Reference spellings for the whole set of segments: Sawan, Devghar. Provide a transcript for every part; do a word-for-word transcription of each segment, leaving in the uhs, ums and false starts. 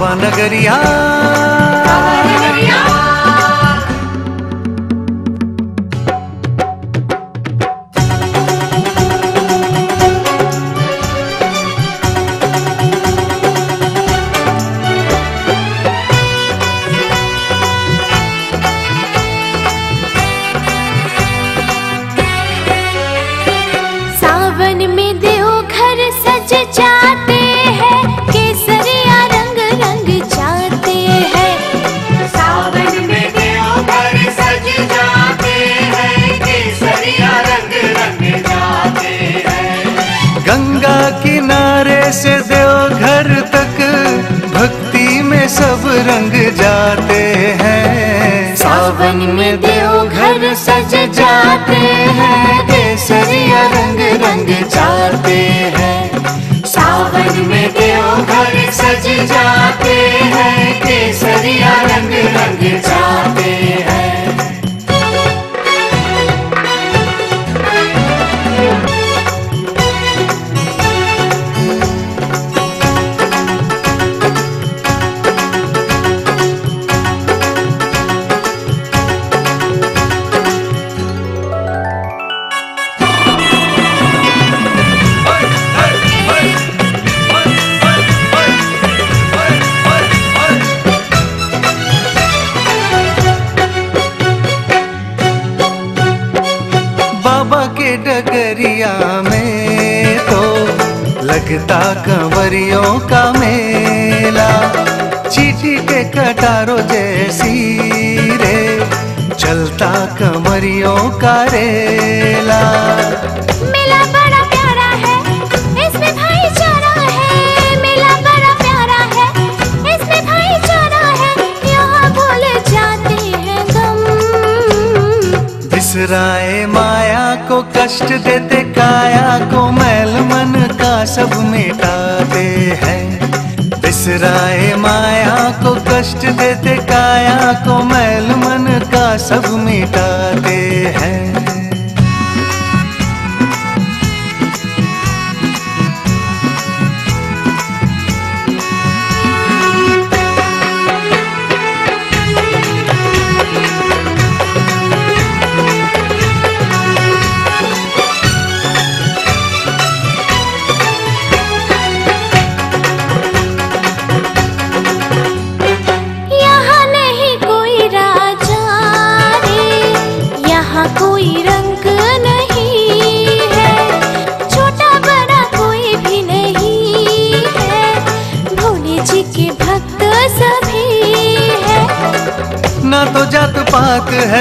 बाबा नगरिया, बाबा नगरिया। सावन में देवघर सज जाते किनारे से देवघर तक भक्ति में सब रंग जाते हैं। सावन में देवघर सज जाते हैं, केसरिया रंग रंग जाते हैं। सावन में देवघर सज जाते हैं, केसरिया रंग रंग जाते हैं। डगरिया में तो लगता कंवरियों का मेला, चीटी के कटारों जैसी रे चलता कंवरियों का रेला। मेला बड़ा प्यारा है, इसमें भाईचारा है। मेला बड़ा प्यारा है, इसमें भाईचारा है। यहाँ भूल जाते हैं गम, बिसराए माया को, कष्ट देते काया को, मैल मन का सब मिटाते हैं। बिसराए माया को, कष्ट देते काया को, मैल मन का सब मिटाते हैं। ना तो जात पात है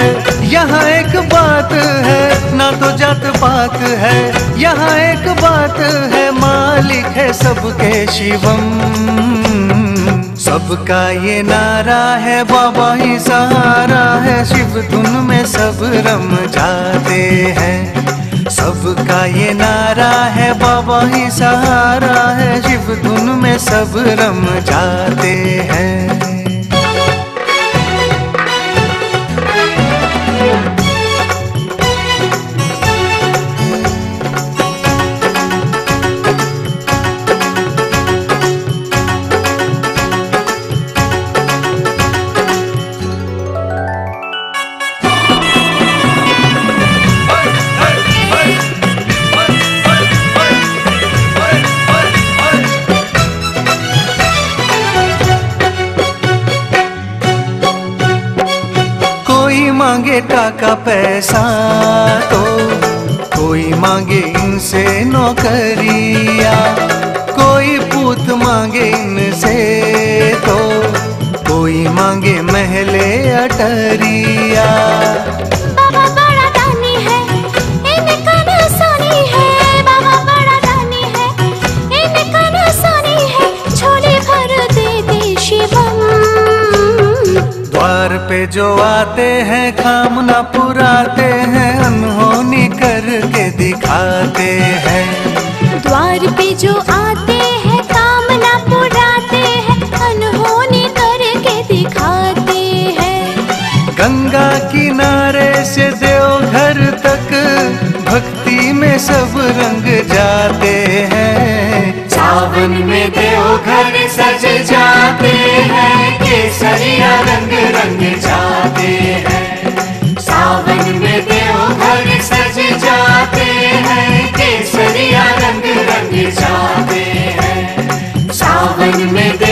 यहाँ एक बात है, ना तो जात पात है यहाँ एक बात है। मालिक है सबके शिवम, सबका ये नारा है, बाबा ही सहारा है। शिव धुन में सब रम जाते हैं, सबका ये नारा है, बाबा ही सहारा है। शिव धुन में सब रम जाते हैं। मांगे टाका पैसा तो कोई मांगे इनसे नौकरिया, कोई पूत मांगे इनसे तो कोई मांगे महले अटरिया। बाबा बड़ा दानी है, इनका ना सोनी है। बाबा बड़ा दानी है, इनका ना सोनी है। छोले भर दे दे शिवम, द्वार पे जो आते हैं कामना पुराते हैं, अनहोनी करके दिखाते हैं। द्वार पे जो आते हैं कामना पुराते हैं, अनहोनी करके दिखाते हैं। गंगा किनारे से देवघर तक भक्ति में सब रंग जाते हैं। सावन में देवघर सज जाते हैं। रंग रंग जाते हैं, सावन में देवघर सज जाते हैं, केसरिया रंग रंग जाते हैं, सावन में।